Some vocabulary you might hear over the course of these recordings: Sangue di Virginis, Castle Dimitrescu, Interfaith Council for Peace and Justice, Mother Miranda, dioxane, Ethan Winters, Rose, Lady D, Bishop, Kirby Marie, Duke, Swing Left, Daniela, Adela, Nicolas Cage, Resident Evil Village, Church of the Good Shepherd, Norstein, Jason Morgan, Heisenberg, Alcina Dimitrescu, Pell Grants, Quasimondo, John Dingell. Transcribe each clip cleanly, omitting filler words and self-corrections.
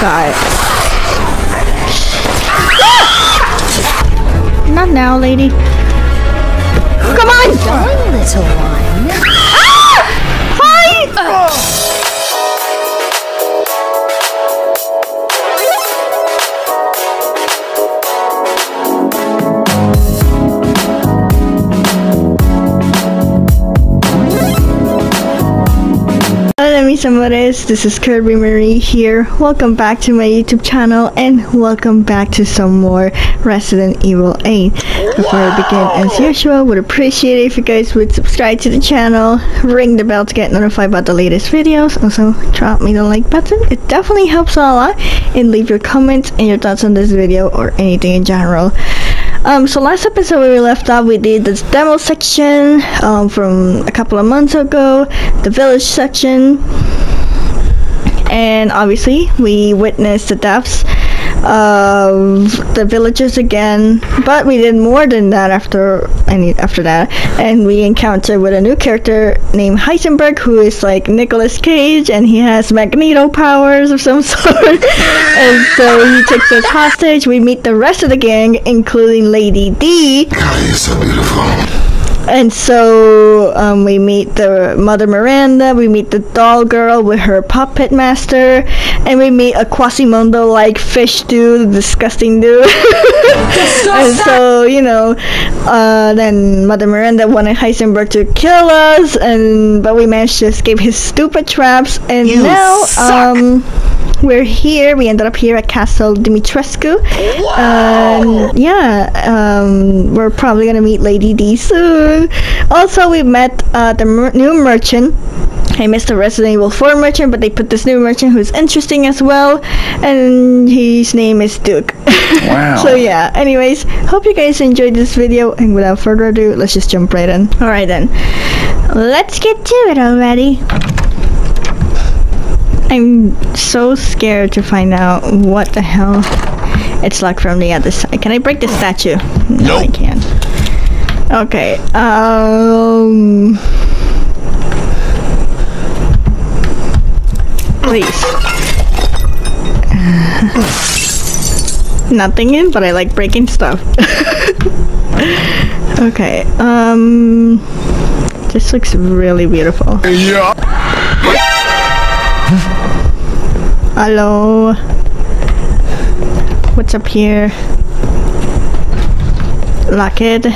guy. Ah! Not now, lady. Come on! Darling little one. Ah! Hi! This is Kirby Marie here. Welcome back to my YouTube channel and welcome back to some more Resident Evil 8. Before I begin, as usual, would appreciate it if you guys would subscribe to the channel, ring the bell to get notified about the latest videos, also drop me the like button, it definitely helps a lot, and leave your comments and your thoughts on this video or anything in general. So last episode we left off, we did this demo section from a couple of months ago, the village section, and obviously we witnessed the deaths of the villagers again, but we did more than that after that, and we encountered with a new character named Heisenberg, who is like Nicolas Cage, and he has magneto powers of some sort. And so he takes us hostage. We meet the rest of the gang, including Lady D. God, you're so beautiful. And so we meet the Mother Miranda, we meet the doll girl with her puppet master, and we meet a Quasimondo-like fish dude, disgusting dude. And so, you know, then Mother Miranda wanted Heisenberg to kill us, but we managed to escape his stupid traps, and you now suck. We're here. We ended up here at Castle Dimitrescu. Wow. We're probably gonna meet Lady D soon. Also, we met the new merchant. I missed the Resident Evil 4 merchant, but they put this new merchant who's interesting as well, and his name is Duke. Wow. So yeah, anyways, hope you guys enjoyed this video, and without further ado, let's just jump right in. Alright then, let's get to it already. I'm so scared to find out what the hell it's like from the other side. Can I break the statue? No, I can't. Okay, please. Nothing in, but I like breaking stuff. Okay, this looks really beautiful. Yeah. Hello. What's up here? Lock it.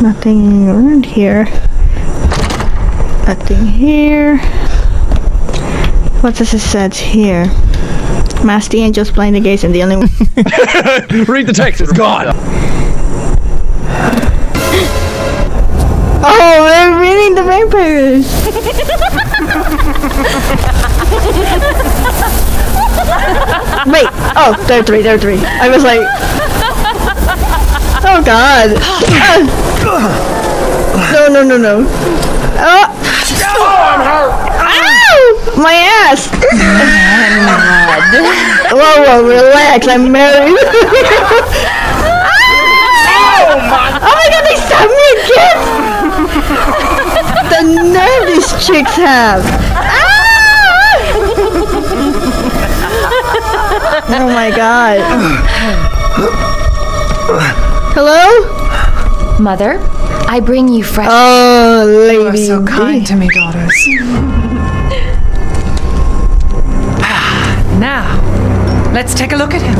Nothing around here. Nothing here. What does it say here? Master angels blind the gates and the only one. Read the text, it's gone. Oh, they're reading the vampires. Wait, oh, there are three. I was like, oh god. No. Oh, my ass. Whoa, relax, I'm married. Oh my god, they stabbed me again. The nerve these chicks have. Oh my god. Hello? Mother, I bring you fresh. Oh, lady. You are so kind to me, daughters. Now, let's take a look at him.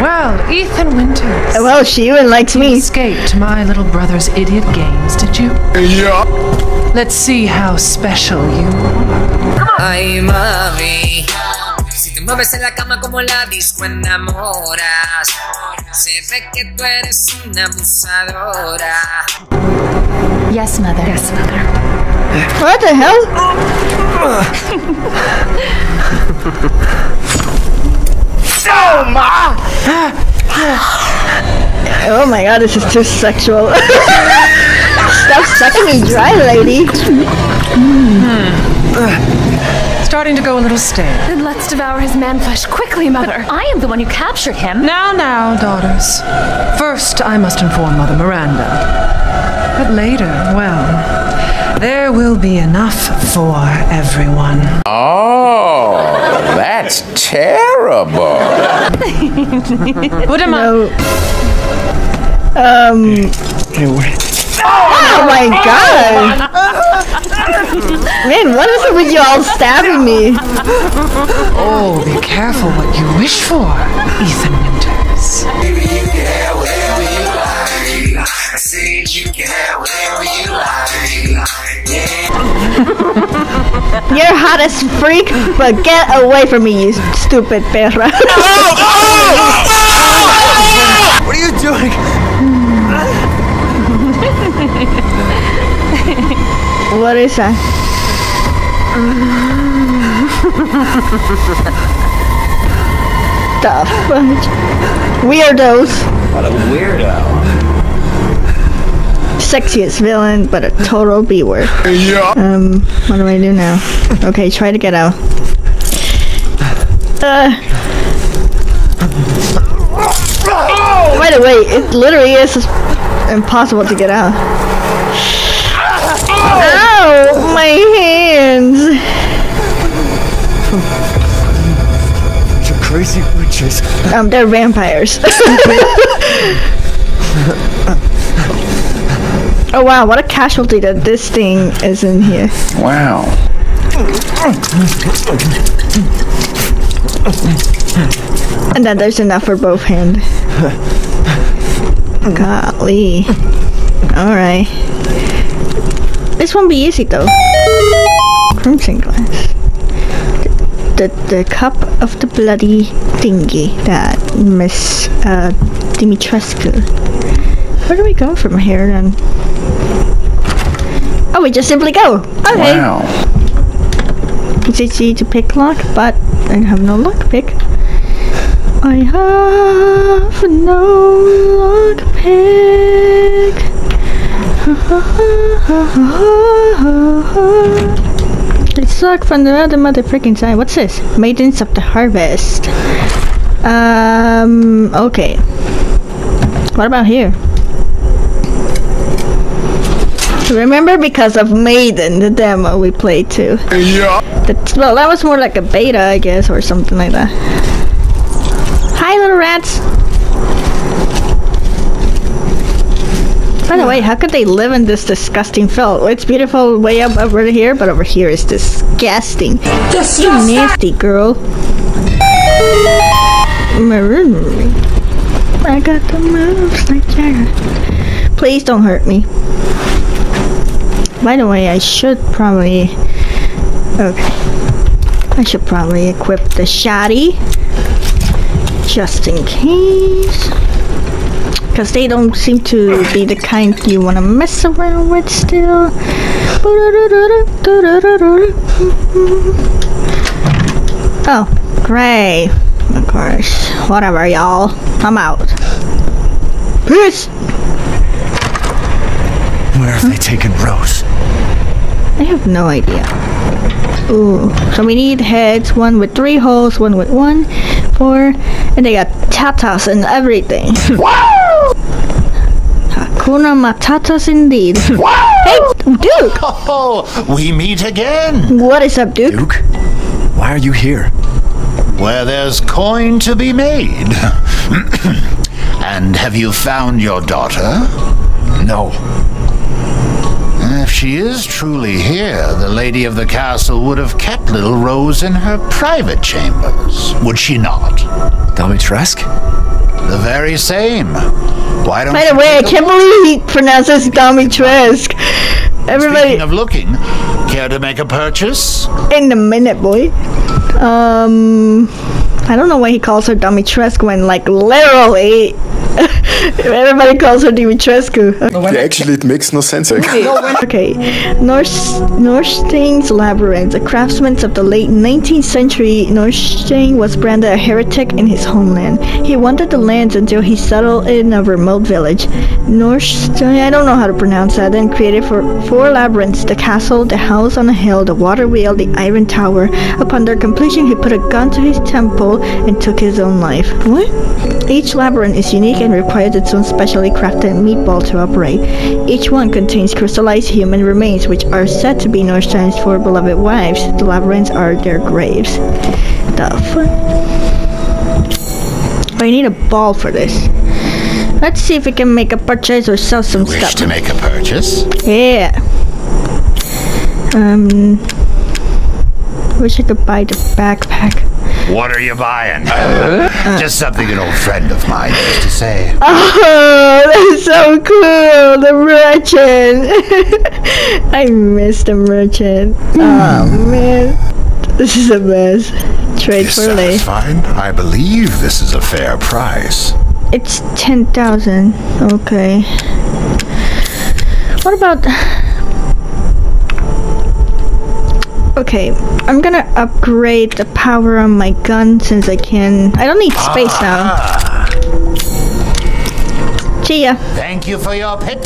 Well, Ethan Winters. Well, she even likes me. You escaped my little brother's idiot games, did you? Yeah. Let's see how special you are. Ay, mami. Mueves en la cama como la disco enamoras. Se ve que tú eres una abusadora. Yes, mother. Yes, mother. What the hell? Oh, ma! Oh my god, this is too sexual. Stop sucking me dry, lady. Starting to go a little stale. Then let's devour his man flesh quickly, mother. But I am the one who captured him. Now, daughters. First, I must inform Mother Miranda. But later, well, There will be enough for everyone. Oh, that's terrible. What am I? Oh my god! Man, what is it with you all stabbing me? Oh, be careful what you wish for, Ethan Winters. I said you can have whatever you like. Yeah. You're hot as freak, but get away from me, you stupid perra. Oh, oh, oh, oh. What are you doing? What is that? The fuck? Weirdos. What a weirdo. Sexiest villain, but a total B-word. Yeah. What do I do now? Okay, try to get out. By the way, it literally is impossible to get out. Ow! My hands! You're crazy witches. They're vampires. Oh wow, what a casualty that this thing is in here. Wow. And then there's enough for both hands. Golly. Alright. This won't be easy though. Crimson glass. The cup of the bloody thingy that Miss Dimitrescu. Where do we go from here then? Oh, we just simply go! Okay! Wow. It's easy to pick lock, but I have no lockpick. I have no lockpick. It's locked from the other motherfucking side. What's this? Maidens of the Harvest. Okay. What about here? Remember because of Maiden, the demo we played too. Yeah. Well, that was more like a beta, I guess, or something like that. Hi, little rats. By the way, how could they live in this disgusting film? It's beautiful way up over here, but over here is disgusting. You nasty girl. Maroon. I got the moves like Jagger. Please don't hurt me. By the way, I should probably... Okay. I should probably equip the shoddy. Just in case. Because they don't seem to be the kind you want to mess around with still. Oh, great. Of course. Whatever, y'all. I'm out. Peace! Where have they taken Rose? I have no idea. Ooh, so we need heads, one with 3 holes, one with 1, 4, and they got tatas and everything. Wow! Hakuna Matatas indeed. Wow! Hey, Duke! Oh, we meet again! What is up, Duke? Duke, why are you here? Where there's coin to be made. And have you found your daughter? No. If she is truly here, the lady of the castle would have kept little Rose in her private chambers, would she not? Dimitrescu? The very same. Why don't By the way, I can't believe he pronounces Dimitrescu. Everybody. Speaking of looking, care to make a purchase? In a minute, boy. I don't know why he calls her Dimitrescu when, like, literally... Everybody calls her Dimitrescu. Okay. Actually, it makes no sense. Okay. Norstein's Labyrinth. The craftsman of the late 19th century, Norstein was branded a heretic in his homeland. He wandered the lands until he settled in a remote village. Norstein, I don't know how to pronounce that, and created for, four labyrinths, the castle, the house on a hill, the water wheel, the iron tower. Upon their completion, he put a gun to his temple and took his own life. What? Each labyrinth is unique and requires its own specially crafted meatball to operate. Each one contains crystallized human remains, which are said to be Norstein's four beloved wives. The labyrinths are their graves. The fuck? I need a ball for this. Let's see if we can make a purchase or sell some stuff. Wish to make a purchase? Yeah. Wish I could buy the backpack. What are you buying? Just something an old friend of mine used to say. Oh, that's so cool! The merchant! I miss the merchant. Oh, man. This is a mess. Trade for late. Fine. I believe this is a fair price. It's 10,000. Okay. What about... Okay, I'm gonna upgrade the power on my gun since I can. I don't need space now. Chia. Thank you for your pick.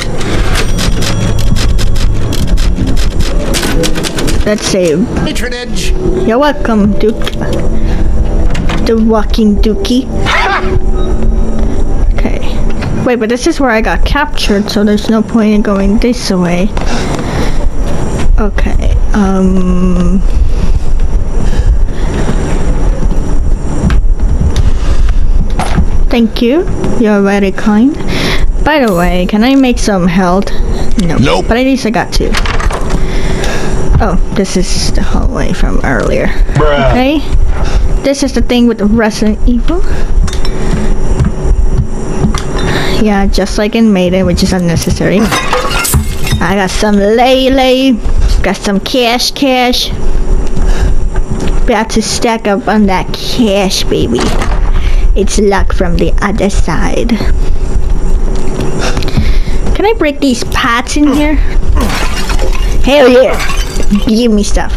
Let's save. Patronage. You're welcome, Duke. The walking dookie. Okay. Wait, but this is where I got captured, so there's no point in going this way. Okay. Thank you. You're very kind. By the way, can I make some health? No. Nope. But at least I got to. Oh, this is the hallway from earlier. Bruh. Okay. This is the thing with the Resident Evil. Yeah, just like in Mayday, which is unnecessary. I got some Lele. Got some cash. About to stack up on that cash, baby. It's luck from the other side. Can I break these pots in here? Hell yeah! Give me stuff.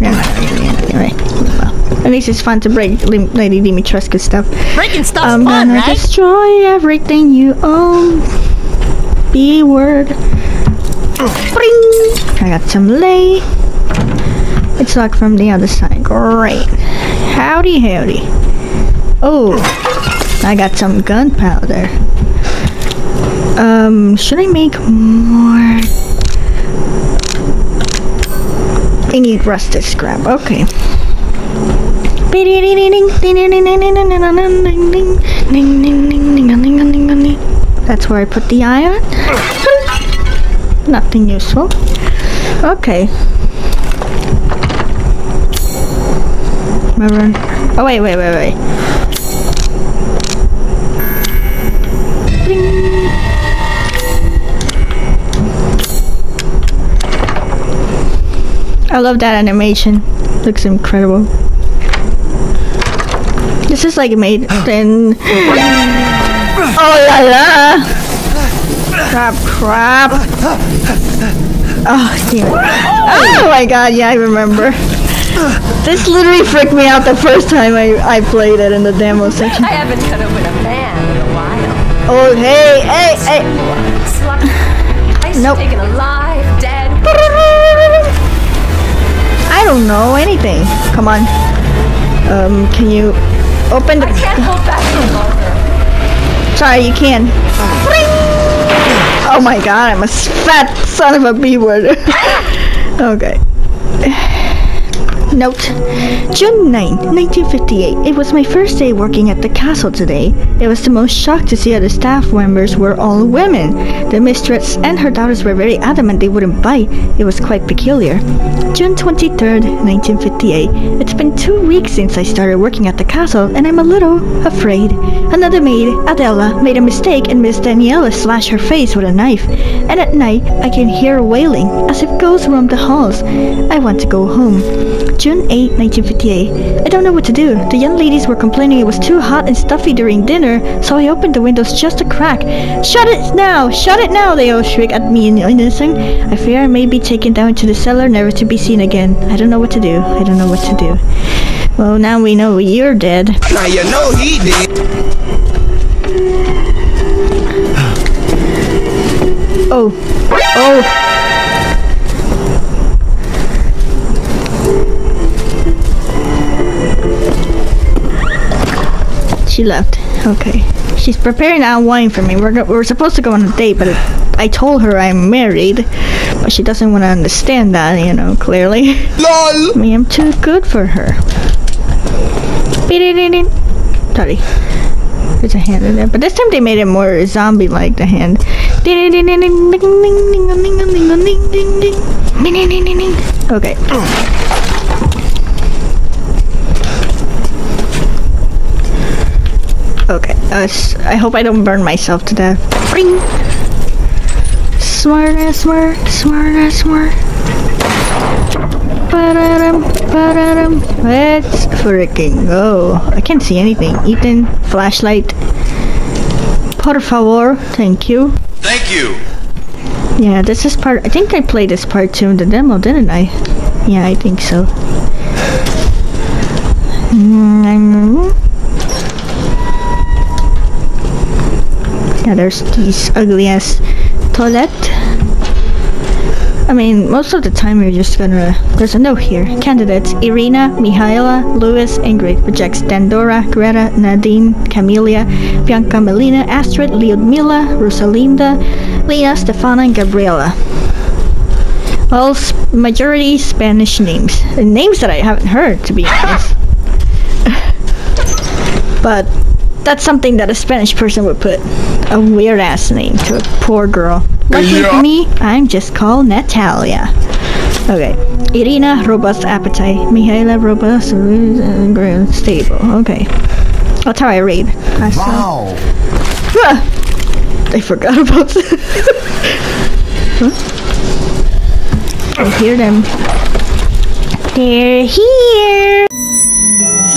Anyway, well, at least it's fun to break Lady Dimitrescu stuff. Breaking stuff's fun, right? I'm gonna destroy everything you own. B word. I got some lay. It's like from the other side. Great. Howdy, howdy. Oh, I got some gunpowder. Should I make more? I need rusted scrap. Okay. That's where I put the iron. Nothing useful. Okay. Remember. Oh, wait. I love that animation. Looks incredible. This is like made in... Oh la la! Crap. Oh, damn. Oh my god, yeah, I remember. This literally freaked me out the first time I played it in the demo section. I haven't cut up with a man in a while. Oh, hey. Nope. I don't know anything. Come on. Can you open the... I can't hold back any longer. Sorry, you can. Oh my god, I'm a fat son of a b-word. Okay. Note. June 9, 1958. It was my first day working at the castle today. It was the most shocked to see how the staff members were all women. The mistress and her daughters were very adamant they wouldn't bite. It was quite peculiar. June 23rd, 1958. It's been 2 weeks since I started working at the castle, and I'm a little afraid. Another maid, Adela, made a mistake and Miss Daniela slashed her face with a knife. And at night, I can hear her wailing, as if ghosts roam the halls. I want to go home. June 8, 1958. I don't know what to do. The young ladies were complaining it was too hot and stuffy during dinner, so I opened the windows just a crack. Shut it now! Shut it now! They all shriek at me in unison. I fear I may be taken down to the cellar, never to be seen again. I don't know what to do. I don't know what to do. Well, now we know you're dead. Now you know he did. Oh. Oh. She left. Okay. She's preparing out wine for me. We're supposed to go on a date, but I told her I'm married, but she doesn't want to understand that, you know, clearly. LOL! Me, I'm too good for her. Sorry. There's a hand in there, but this time they made it more zombie-like, the hand. Okay. Okay, I hope I don't burn myself to death. Ring! Smarter, smart, smarter, smart. Ba-da-dum, ba-da-dum. Let's freaking go. I can't see anything. Ethan, flashlight. Por favor, thank you. Thank you! Yeah, this is part... I think I played this part too in the demo, didn't I? Yeah, I think so. Yeah, there's these ugly-ass toilet. I mean, most of the time you're just gonna... There's a note here. Candidates: Irina, Mihaela, Lewis, Ingrid. Rejects: Dandora, Greta, Nadine, Camelia, Bianca, Melina, Astrid, Lyudmila, Rosalinda, Lena, Stefana, and Gabriela. All majority Spanish names. And names that I haven't heard, to be honest. But that's something that a Spanish person would put a weird-ass name to a poor girl. Luckily for me, I'm just called Natalia. Okay. Irina, robust appetite. Mihaela, robust and stable. Okay. That's how I read. Wow. Ah! I forgot about that. Huh? I hear them. They're here.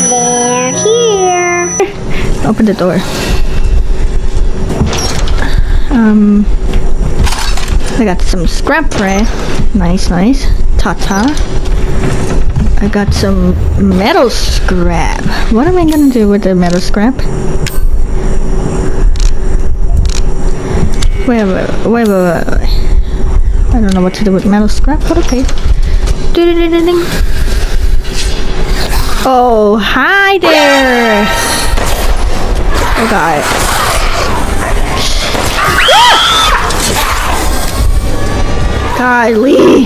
They're here. Open the door. I got some scrap bread. Nice, nice. Tata. I got some metal scrap. What am I gonna do with the metal scrap? Wait. I don't know what to do with metal scrap, but okay. Oh, hi there! Oh god. Golly,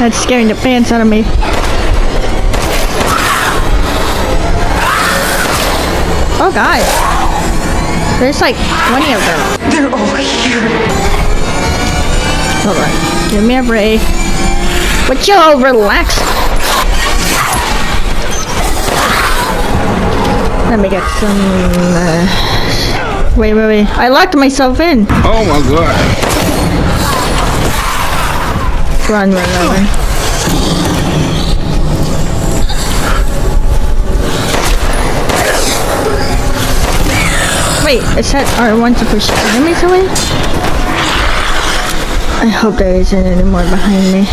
that's scaring the pants out of me. Oh god, there's like 20 of them. They're all here. Hold on, give me a break. But you'll relax. Let me get some. Wait. I locked myself in. Oh my god. Run. Wait, I said R1 to push enemies away? I hope there isn't any more behind me.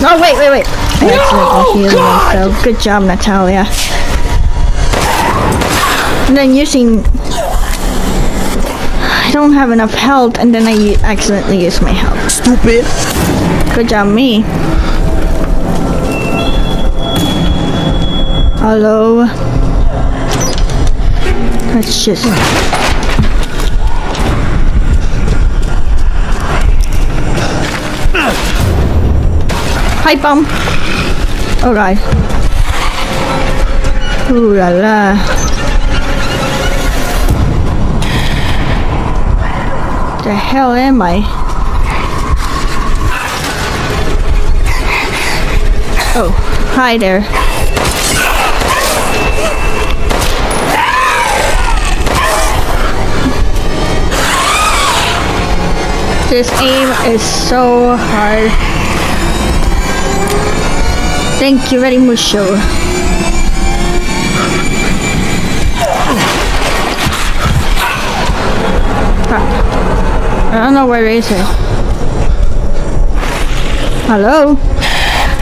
No, wait. I accidentally healed myself. Good job, Natalia. And then using... I don't have enough health, and then I accidentally use my health. Stupid. Good job, me. Hello. That's just. Hi, bum. Oh god. Ooh la la. The hell am I? Oh, hi there. This aim is so hard. Thank you very much. I don't know where it is. Hello?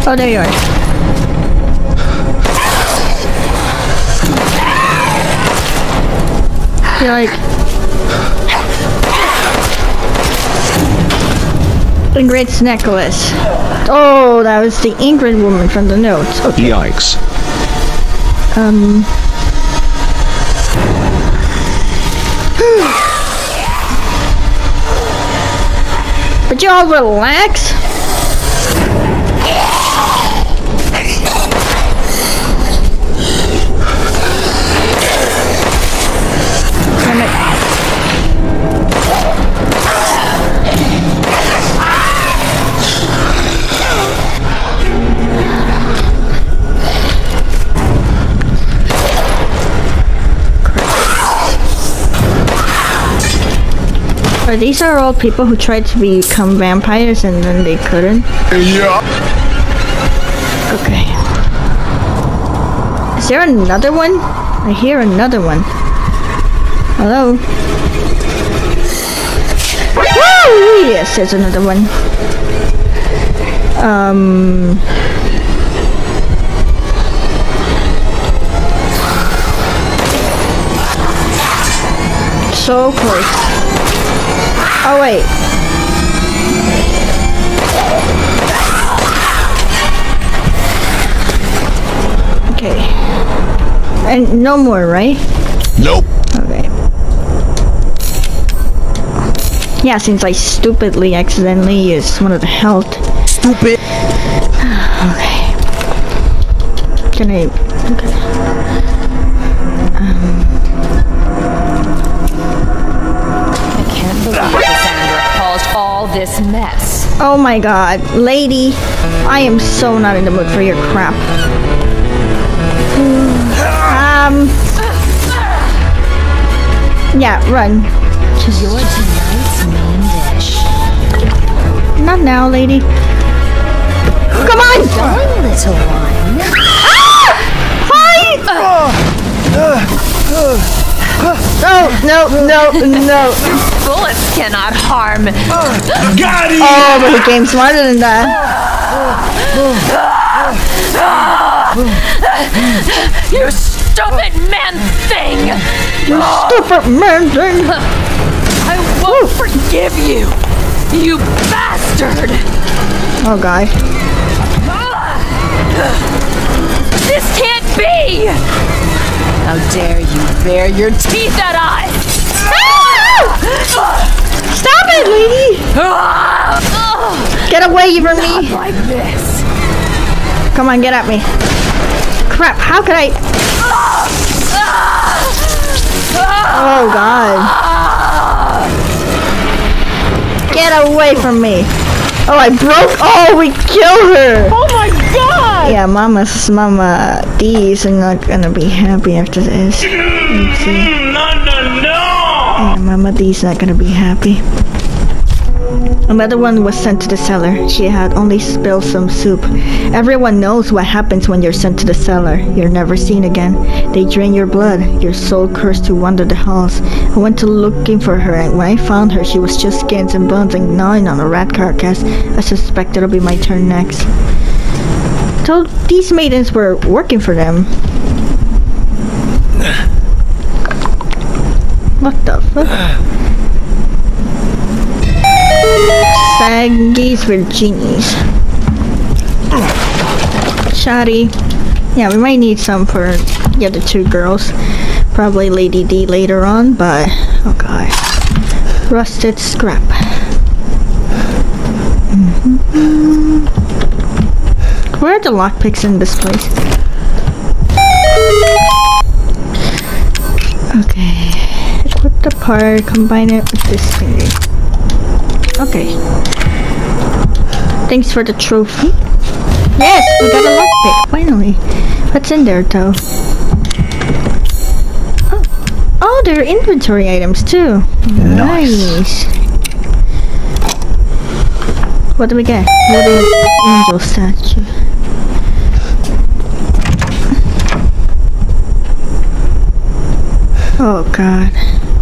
Oh, there you are. You're like... and great necklace. Oh, that was the Ingrid woman from the notes. Okay. Yikes. Would you all relax? These are all people who tried to become vampires and then they couldn't. Yeah. Okay. Is there another one? I hear another one. Hello? Woo! Yes, there's another one. So close. Oh wait. Okay. And no more, right? Nope. Okay. Yeah, since I stupidly accidentally used one of the health. Stupid. Okay. Can I? Okay. This mess. Oh my god, lady, I am so not in the mood for your crap. Yeah, run. Your tonight's main dish. Not now, lady. Come on! Darn little one. Ah! Hi! No. Bullets cannot harm. Got it! Oh, but he came smarter than that. You stupid man thing! You stupid man thing! I won't forgive you, you bastard! Oh, God. This can't be! How dare you bare your teeth at us! Stop it, lady! Get away from me! Not like this. Come on, get at me! Crap! How could I? Oh God! Get away from me! Oh, I broke! Oh, we killed her! Oh my God! Yeah, Mama D's are not gonna be happy after this. Let's see. Yeah, Mama D's not gonna be happy. Another one was sent to the cellar. She had only spilled some soup. Everyone knows what happens when you're sent to the cellar. You're never seen again. They drain your blood. Your soul cursed to wander the halls. I went to looking for her, and when I found her, she was just skins and bones and gnawing on a rat carcass. I suspect it'll be my turn next. So these maidens were working for them. What the fuck? Sangue di Virginis. Shoddy. Yeah, we might need some for the other two girls. Probably Lady D later on, but... Oh god. Rusted scrap. Where are the lockpicks in this place? Okay. Put the part, combine it with this thingy. Okay. Thanks for the trophy. Yes, we got a lockpick, finally. What's in there, though? Oh, oh, there are inventory items, too. Nice. What do we get? What is angel statue? Oh, God.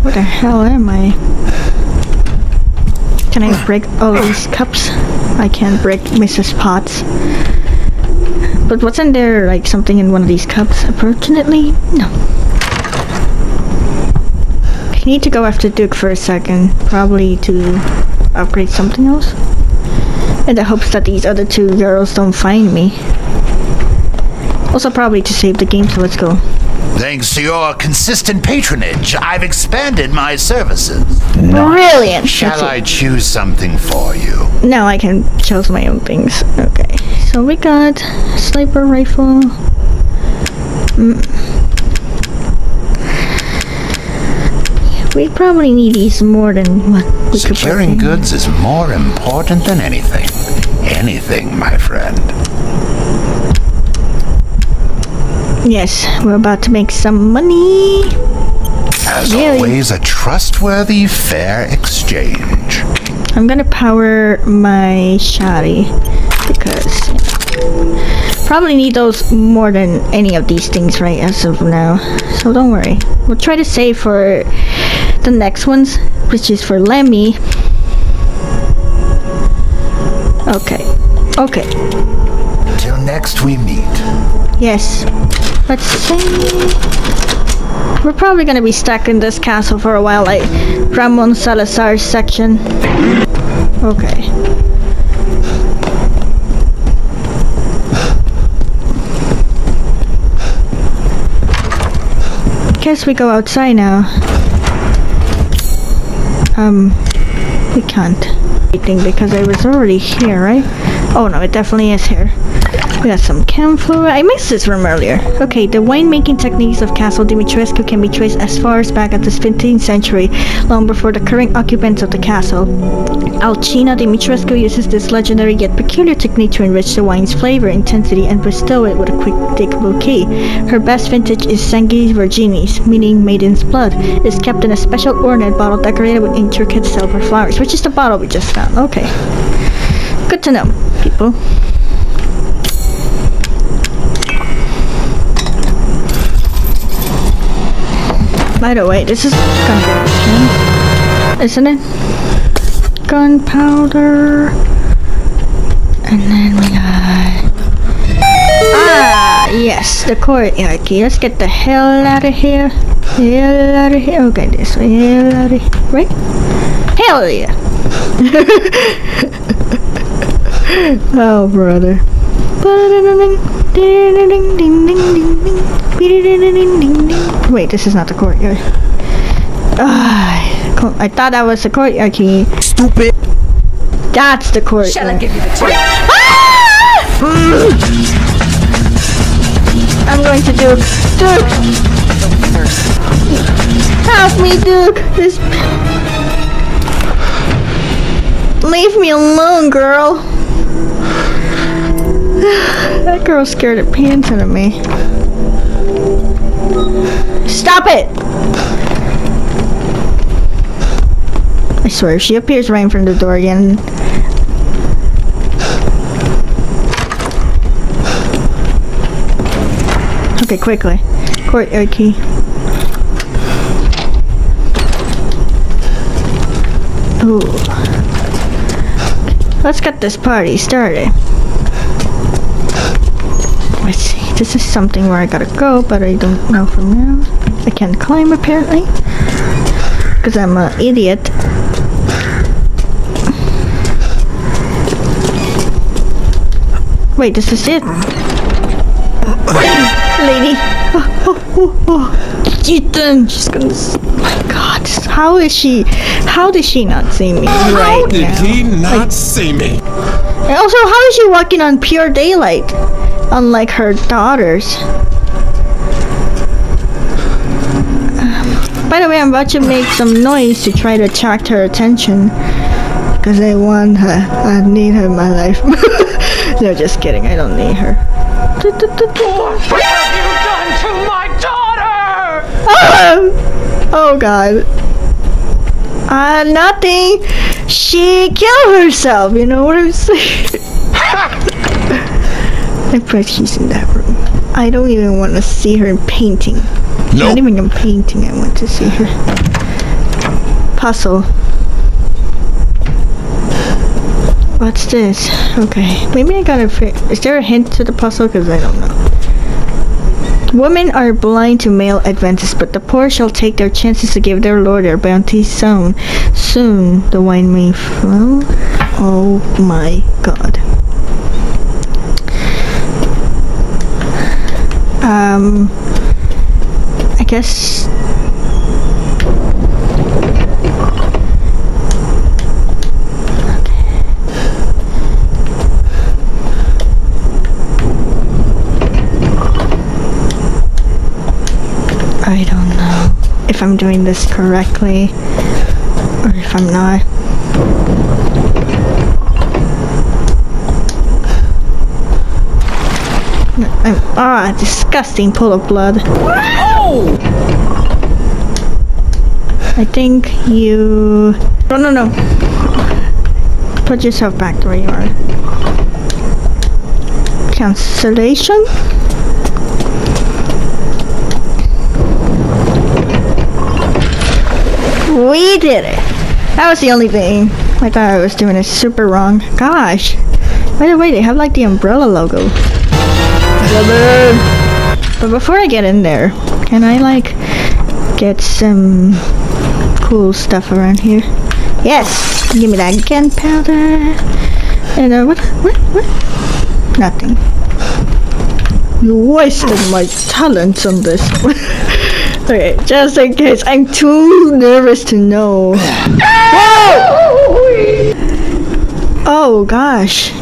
What the hell am I? Can I break all these cups? I can't break Mrs. Potts. But wasn't there like something in one of these cups? Unfortunately, no. I need to go after Duke for a second. Probably to upgrade something else. in the hopes that these other two girls don't find me. Also probably to save the game, so let's go. Thanks to your consistent patronage, I've expanded my services. Brilliant. Shall I choose something for you? No, I can choose my own things. Okay, so we got sniper rifle. We probably need these more than what we could. Securing goods is more important than anything. Anything, my friend. Yes, we're about to make some money. As always, a trustworthy, fair exchange. I'm gonna power my shoddy because probably need those more than any of these things right as of now. So don't worry. We'll try to save for the next ones, which is for Lemmy. Okay. Okay. Till next we meet. Yes. Let's see. We're probably gonna be stuck in this castle for a while, like Ramon Salazar's section. Okay. Guess we go outside now. We can't. I think because I was already here, right? Oh no, it definitely is here. We got some camphor. I missed this room earlier. Okay, the winemaking techniques of Castle Dimitrescu can be traced as far as back as the 15th century, long before the current occupants of the castle. Alcina Dimitrescu uses this legendary yet peculiar technique to enrich the wine's flavor, intensity, and bestow it with a quick thick bouquet. Her best vintage is Sangue di Virginis, meaning maiden's blood. It's kept in a special ornate bottle decorated with intricate silver flowers, which is the bottle we just found. Okay. Good to know, people. By the way, this is gunpowder, isn't it? Gunpowder. And then we got... Ah, yes, the courtyard key. Let's get the hell out of here. Hell out of here. Okay, this way. Hell out of here. Right? Hell yeah. Oh, brother. Wait, this is not the courtyard. I thought that was the courtyard key. Stupid. That's the courtyard. Shall I give you the tip? Ah! I'm going to Duke. Duke! Help me, Duke! This... Leave me alone, girl! That girl scared the pants out of me. Stop it! I swear, if she appears right in front of the door again... Okay, quickly. Courtyard key. Ooh. Let's get this party started. Let's see, this is something where I gotta go, but I don't know from now. I can't climb apparently, because I'm an idiot. Wait, this is it? Lady! Oh. Ethan! She's gonna... Oh my god, how is she... How did she not see me right now? How did he not see me? And also, how is she walking on pure daylight? Unlike her daughters. By the way, I'm about to make some noise to try to attract her attention. Because I want her. I need her in my life. No, just kidding. I don't need her. What have you done to my daughter? Oh god. Nothing. She killed herself. You know what I'm saying? I bet she's in that room. I don't even want to see her in painting. Nope. Not even in painting, I want to see her. Puzzle. What's this? Okay. Maybe I gotta... Is there a hint to the puzzle? Because I don't know. Women are blind to male advances, but the poor shall take their chances to give their lord their bounty soon. Soon, the wine may flow. Oh my god. I guess I don't know if I'm doing this correctly or if I'm not. Disgusting pool of blood. Oh! I think you... No. Put yourself back where you are. Cancellation? We did it! That was the only thing. I thought I was doing it super wrong. Gosh. By the way, they have like the umbrella logo. But before I get in there, can I like get some cool stuff around here? Yes! Give me that gunpowder. And what? Nothing. You wasted my talents on this. Okay, just in case, I'm too nervous to know. Whoa! Oh gosh.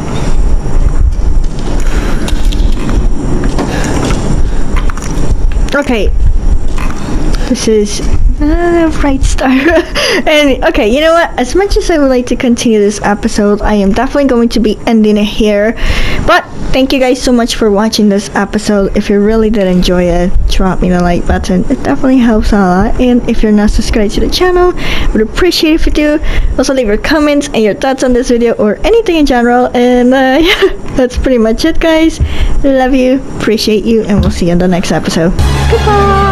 Okay. This is Bright Star. And okay, you know what? As much as I would like to continue this episode, I am definitely going to be ending it here. But thank you guys so much for watching this episode. If you really did enjoy it, drop me the like button. It definitely helps a lot. And if you're not subscribed to the channel, I would appreciate it if you do. Also leave your comments and your thoughts on this video or anything in general. And yeah, that's pretty much it, guys. Love you, appreciate you, and we'll see you in the next episode. Goodbye!